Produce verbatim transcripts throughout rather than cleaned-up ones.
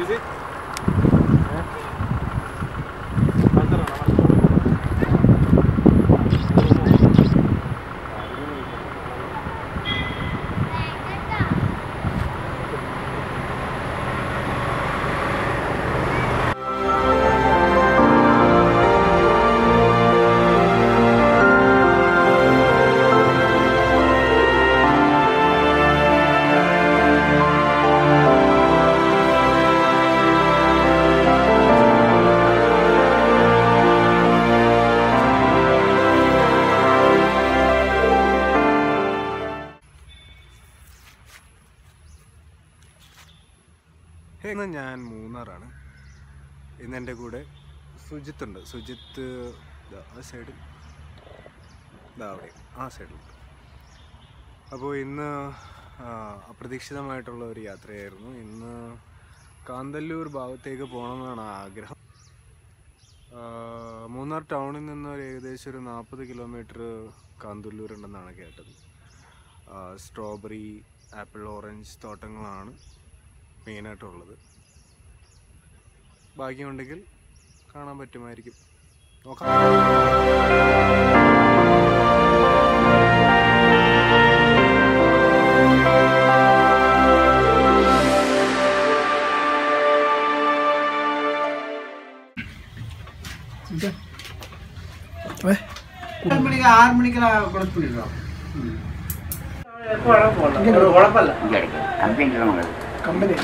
Is it? Hey, I am Munnar. I am here. Sujit is Sujit is this side. This side. So, I am predicted to go to Kandallur. Munnar town is forty kilometers from Kandallur. Strawberry, apple, orange, totangal. Pain at all. Bagi on the gill, Kana Batimariki. Company. Yes,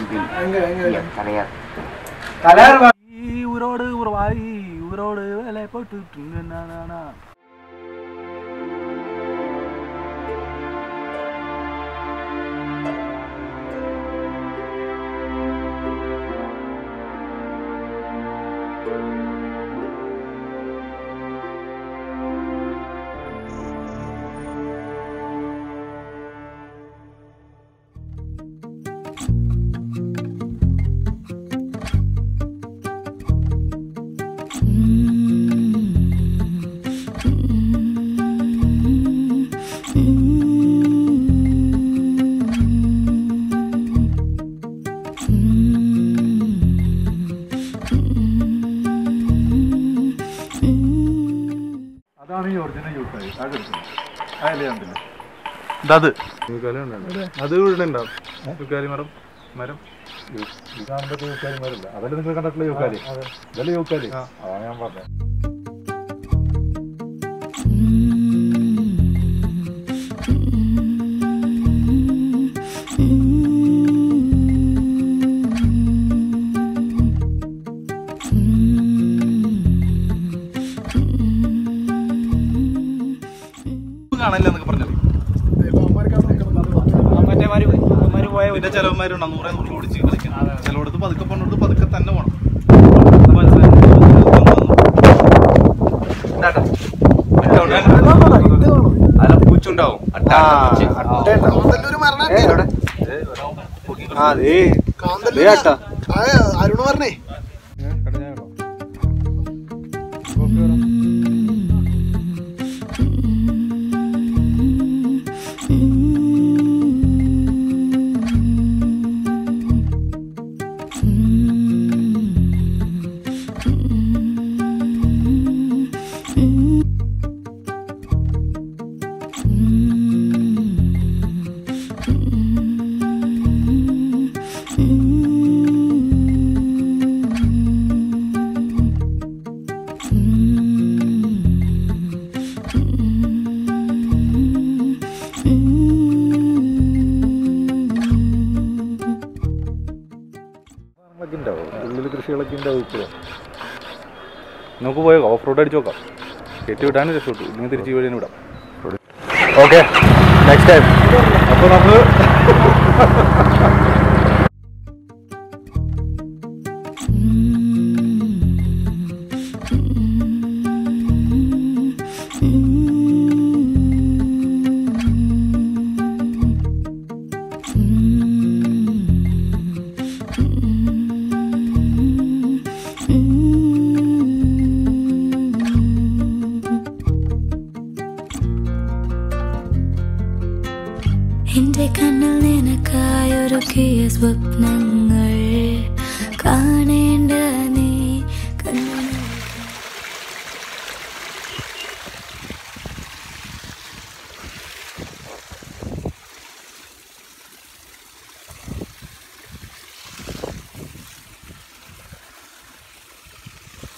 That's it. You can't do that. That's it. You can't do that. You can't do that. You can't do that. You can't I don't know what to do. I don't know what to do. I don't know what to do. I don't know what to do. I don't know what to No go away, off road joker. Get your damage shoot. Okay, next time. In the canal in a kayo, Ruki is what Nangar. കാണേണ്ട